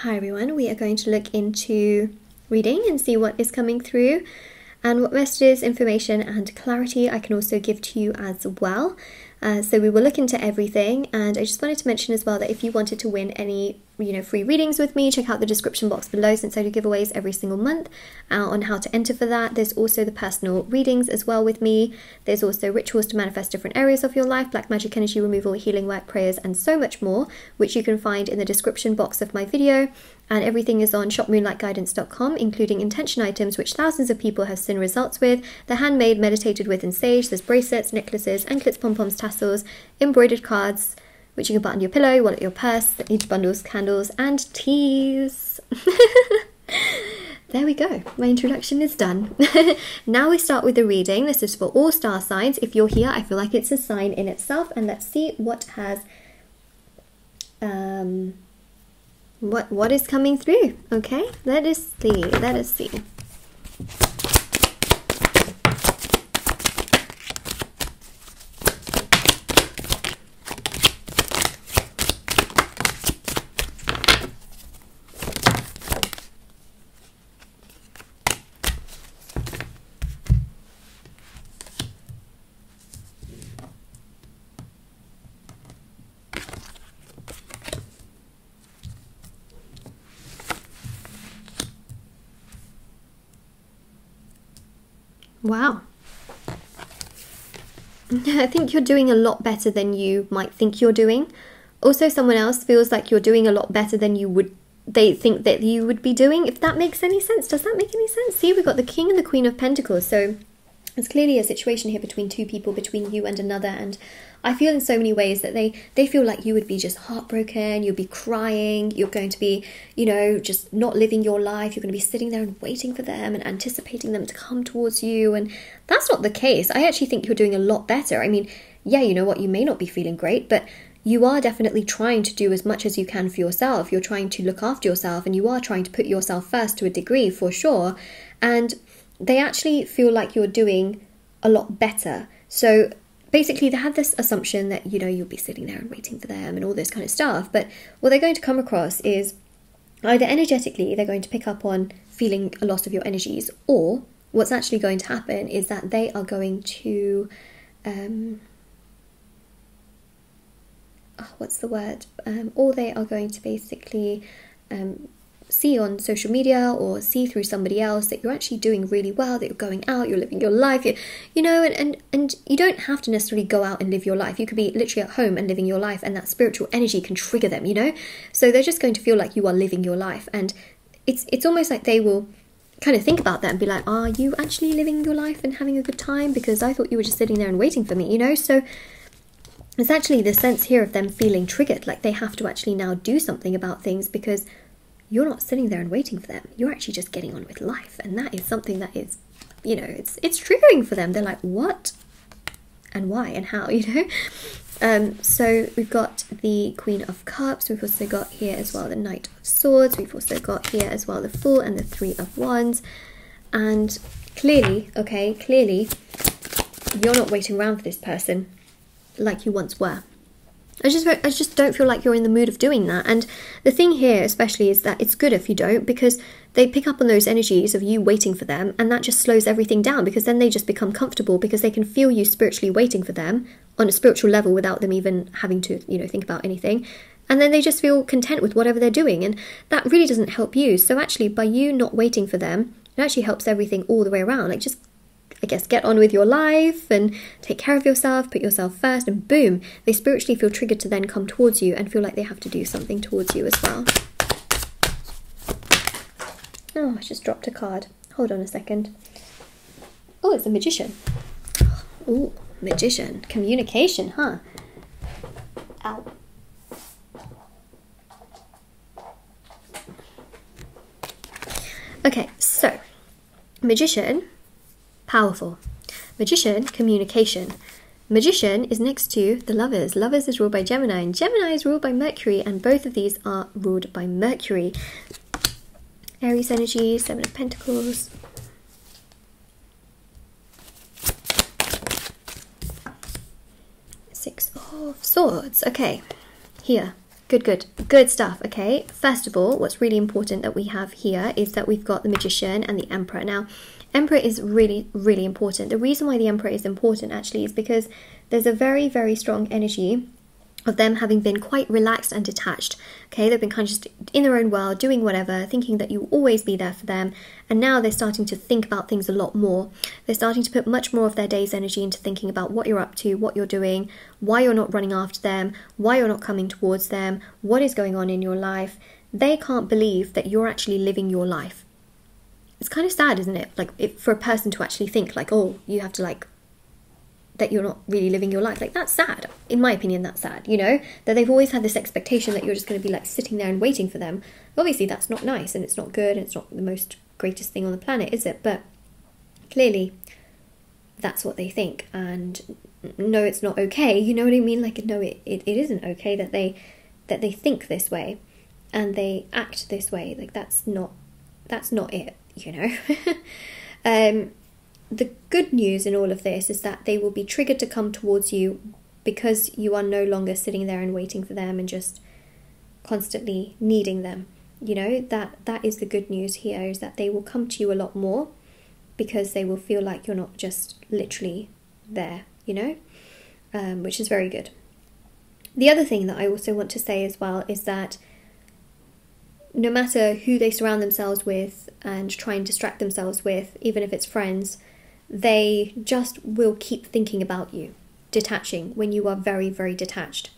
Hi everyone, we are going to look into reading and see what is coming through and what messages, information and clarity I can also give to you as well. So we will look into everything, and I just wanted to mention as well that if you wanted to win any free readings with me, check out the description box below since I do giveaways every single month on how to enter for that. There's also the personal readings as well with me. There's also rituals to manifest different areas of your life, black magic, energy removal, healing work, prayers and so much more, which you can find in the description box of my video. And everything is on shopmoonlightguidance.com, including intention items which thousands of people have seen results with. They're handmade, meditated with and staged. There's bracelets, necklaces, anklets, pom-poms, tassels, embroidered cards, which you can put on your pillow, wallet, your purse, that needs bundles, candles, and teas. There we go. My introduction is done. Now we start with the reading. This is for all star signs. If you're here, I feel like it's a sign in itself. And let's see what has, what is coming through. Okay, let us see. Let us see. Wow. I think you're doing a lot better than you might think you're doing. Also, someone else feels like you're doing a lot better than you would, they think that you would be doing, if that makes any sense. Does that make any sense? See, we've got the King and the Queen of Pentacles. So there's clearly a situation here between two people, between you and another. And I feel in so many ways that they feel like you would be just heartbroken, you'll be crying, you're going to be, just not living your life. You're going to be sitting there and waiting for them and anticipating them to come towards you. And that's not the case. I actually think you're doing a lot better. I mean, yeah, you know what? You may not be feeling great, but you are definitely trying to do as much as you can for yourself. You're trying to look after yourself and you are trying to put yourself first to a degree for sure. And they actually feel like you're doing a lot better. So basically they have this assumption that, you'll be sitting there and waiting for them and all this kind of stuff. But what they're going to come across is either energetically, they're going to pick up on feeling a loss of your energies, or what's actually going to happen is that they are going to, or they are going to basically, see on social media or see through somebody else that you're actually doing really well, that you're going out, you're living your life, and you don't have to necessarily go out and live your life. You could be literally at home and living your life, and that spiritual energy can trigger them, So they're just going to feel like you are living your life, and it's almost like they will kind of think about that and be like, are you actually living your life and having a good time? Because I thought you were just sitting there and waiting for me, So it's actually the sense here of them feeling triggered, like they have to actually now do something about things because you're not sitting there and waiting for them. You're actually just getting on with life. And that is something that is, it's triggering for them. They're like, what? And why? And how? So we've got the Queen of Cups. We've also got here as well the Knight of Swords. We've also got here as well the Fool and the Three of Wands. And clearly, clearly you're not waiting around for this person like you once were. I just don't feel like you're in the mood of doing that. And the thing here especially is that it's good if you don't, because they pick up on those energies of you waiting for them, and that just slows everything down, because then they just become comfortable because they can feel you spiritually waiting for them on a spiritual level without them even having to, think about anything. And then they just feel content with whatever they're doing, and that really doesn't help you. So actually by you not waiting for them, it actually helps everything all the way around. Like just get on with your life and take care of yourself, put yourself first, and boom, they spiritually feel triggered to then come towards you and feel like they have to do something towards you as well. Oh, I just dropped a card. Hold on a second. Oh, it's a Magician. Oh, Magician. Communication, huh? Ow. Okay, so Magician. Powerful. Magician, communication. Magician is next to the Lovers. Lovers is ruled by Gemini, and Gemini is ruled by Mercury, and both of these are ruled by Mercury. Aries energy, Seven of Pentacles. Six of Swords. Okay, here. Good stuff. Okay, first of all, what's really important that we have here is that we've got the Magician and the Emperor. Now, Emperor is really important. The reason why the Emperor is important actually is because there's a very strong energy of them having been quite relaxed and detached. Okay, they've been kind of just in their own world, doing whatever, thinking that you'll always be there for them, and now they're starting to think about things a lot more. They're starting to put much more of their day's energy into thinking about what you're up to, what you're doing, why you're not running after them, why you're not coming towards them, what is going on in your life. They can't believe that you're actually living your life. It's kind of sad, isn't it? Like, for a person to actually think like, oh, you have to like, that you're not really living your life. Like, that's sad. In my opinion, that's sad, you know? That they've always had this expectation that you're just going to be like sitting there and waiting for them. Obviously, that's not nice, and it's not good, and it's not the most greatest thing on the planet, is it? But clearly, that's what they think. And no, it's not okay. You know what I mean? Like, no, it isn't okay that they think this way and they act this way. Like, that's not it, you know? The good news in all of this is that they will be triggered to come towards you because you are no longer sitting there and waiting for them and just constantly needing them. You know, that is the good news here, is that they will come to you a lot more because they will feel like you're not just literally there, you know, which is very good. The other thing that I also want to say as well is that no matter who they surround themselves with and try and distract themselves with, even if it's friends, they just will keep thinking about you, detaching, when you are very detached.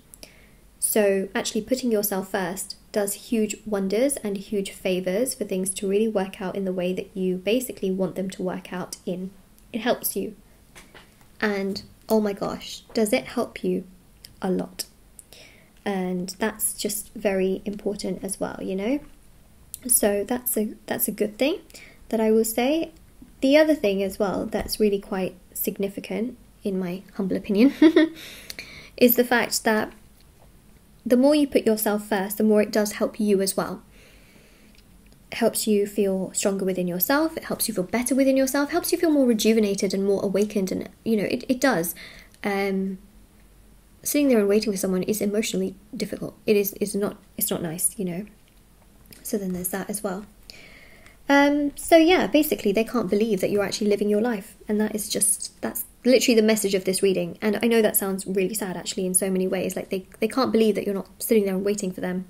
So actually putting yourself first does huge wonders and huge favors for things to really work out in the way that you basically want them to work out in. It helps you. And oh my gosh, does it help you a lot. And that's just very important as well, you know? So that's a good thing that I will say. The other thing as well that's really quite significant, in my humble opinion, is the fact that the more you put yourself first, the more it does help you as well. It helps you feel stronger within yourself, it helps you feel better within yourself, helps you feel more rejuvenated and more awakened, and, you know, it does. Sitting there and waiting for someone is emotionally difficult. It's not nice, you know? So then there's that as well. So yeah, basically they can't believe that you're actually living your life. And that's literally the message of this reading. And I know that sounds really sad actually in so many ways. Like they can't believe that you're not sitting there and waiting for them.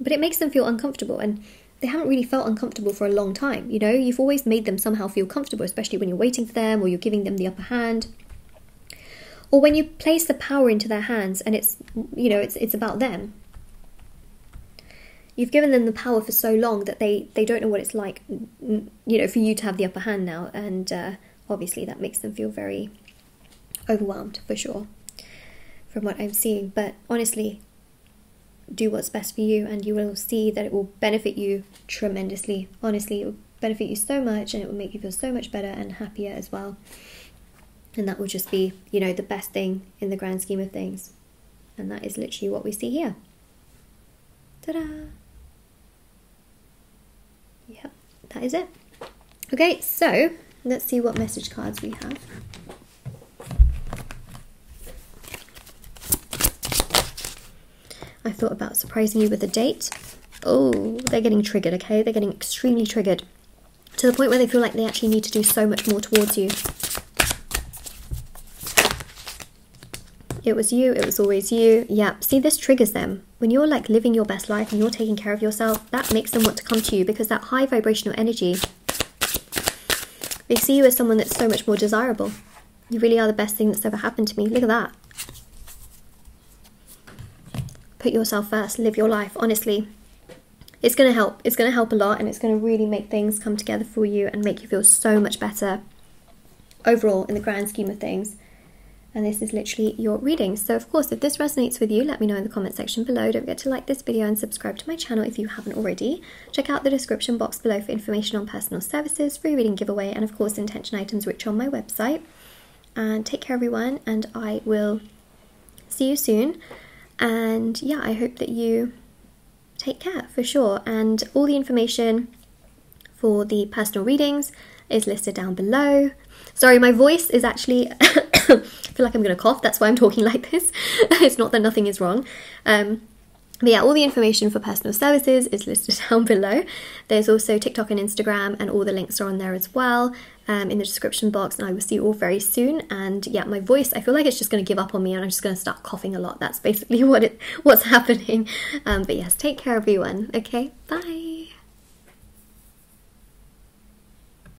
But it makes them feel uncomfortable, and they haven't really felt uncomfortable for a long time. You know, you've always made them somehow feel comfortable, especially when you're waiting for them or you're giving them the upper hand. Or when you place the power into their hands and it's, you know, it's about them. You've given them the power for so long that they don't know what it's like, you know, for you to have the upper hand now. And obviously that makes them feel very overwhelmed, for sure, from what I'm seeing. But honestly, do what's best for you and you will see that it will benefit you tremendously. Honestly, it will benefit you so much, and it will make you feel so much better and happier as well. And that will just be, you know, the best thing in the grand scheme of things. And that is literally what we see here. Ta-da! Yeah, that is it. Okay, so let's see what message cards we have. I thought about surprising you with a date. Oh, they're getting triggered, okay? They're getting extremely triggered to the point where they feel like they actually need to do so much more towards you. It was you, it was always you. Yeah, see, this triggers them. When you're like living your best life and you're taking care of yourself, that makes them want to come to you, because that high vibrational energy, they see you as someone that's so much more desirable. You really are the best thing that's ever happened to me. Look at that. Put yourself first, live your life. Honestly, it's going to help. It's going to help a lot, and it's going to really make things come together for you and make you feel so much better overall in the grand scheme of things. And this is literally your reading. So of course, if this resonates with you, let me know in the comment section below. Don't forget to like this video and subscribe to my channel if you haven't already. Check out the description box below for information on personal services, free reading giveaway, and of course intention items which are on my website. And take care everyone, and I will see you soon. And yeah, I hope that you take care, for sure. And all the information for the personal readings is listed down below. Sorry, my voice is actually... I feel like I'm going to cough, that's why I'm talking like this. It's not that nothing is wrong. But yeah, all the information for personal services is listed down below. There's also TikTok and Instagram, and all the links are on there as well in the description box, and I will see you all very soon. And yeah, my voice, I feel like it's just going to give up on me and I'm just going to start coughing a lot. That's basically what's happening. But yes, take care everyone. Okay, bye.